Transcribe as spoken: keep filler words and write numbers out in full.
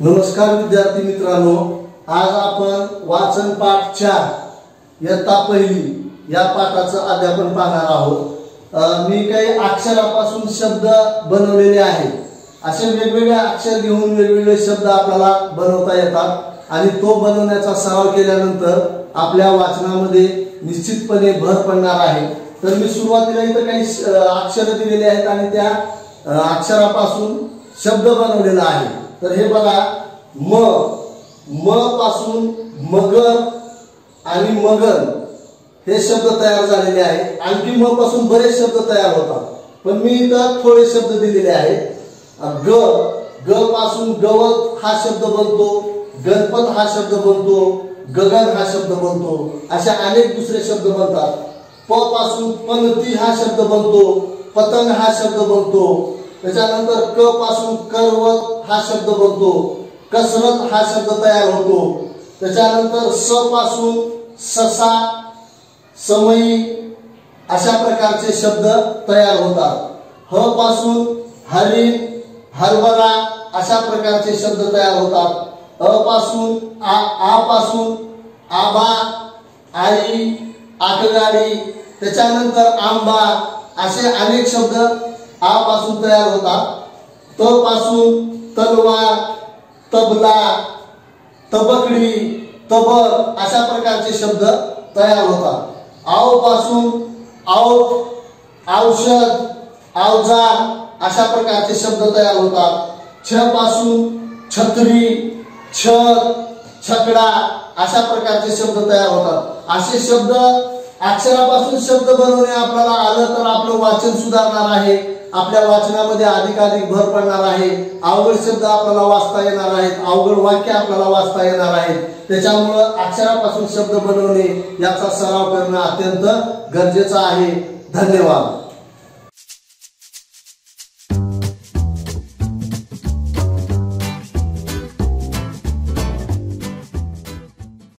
नमस्कार विद्यार्थी मित्रांनो, आज आपण वाचन पाठ चार इयत्ता पहिली या पाठाचं अध्यापन पाहणार आहोत. मी काही अक्षरापासून शब्द बनवलेले आहेत. असे वेगवेगळे अक्षर घेऊन वेगवेगळे शब्द आपल्याला बनवता येतात आणि तो बनवण्याचा सराव केल्यानंतर आपल्या वाचनामध्ये निश्चितपणे भर पडणार आहे. तर मी सुरुवातीला इथं काही अक्षर दिलेले आहेत आणि त्या अक्षरापासून शब्द बनवलेला आहे. तर हे बघा, म म पासून मगर आणि मगन हे शब्द तयार झालेले आहेत. आणखी म पासून बरेच शब्द तयार होतात, पण मी इथं थोडे शब्द दिलेले आहेत. ग ग पासून गवत हा शब्द बनतो, गणपत हा शब्द बनतो, गगन हा शब्द बनतो, अशा अनेक दुसरे शब्द बनतात. प पासून पणती हा शब्द बनतो, पतंग हा शब्द बनतो. त्याच्यानंतर क पासून करवत हा शब्द बनतो, कसरत हा शब्द तयार होतो. त्याच्यानंतर स पासून ससा, समयी, अशा प्रकारचे शब्द तयार होतात. ह पासून हरिण, हरभरा, अशा प्रकारचे शब्द तयार होतात. अ पासून आ, आ पासून आबा, आई, आकगाडी. त्याच्यानंतर आंबा, असे अनेक शब्द आ पासून तयार होतात. त पासून तलवार, तबला, तबकडी, तबक, अशा प्रकारचे शब्द तयार होतात. आव पासून आव, औषध, अवजार, अशा प्रकारचे शब्द तयार होतात. छ पासून छत्री, छत, छकडा, अशा प्रकारचे शब्द तयार होतात. असे शब्द अक्षरापासून शब्द बनवणे आपल्याला आलं तर आपलं वाचन सुधारणार आहे, आपल्या वाचनामध्ये अधिकाधिक भर पडणार आहे, अवघड शब्द आपल्याला वाचता येणार आहेत, अवघड वाक्य आपल्याला वाचता येणार आहेत. त्याच्यामुळं अक्षरापासून शब्द बनवणे याचा सराव करणं अत्यंत गरजेचं आहे. धन्यवाद.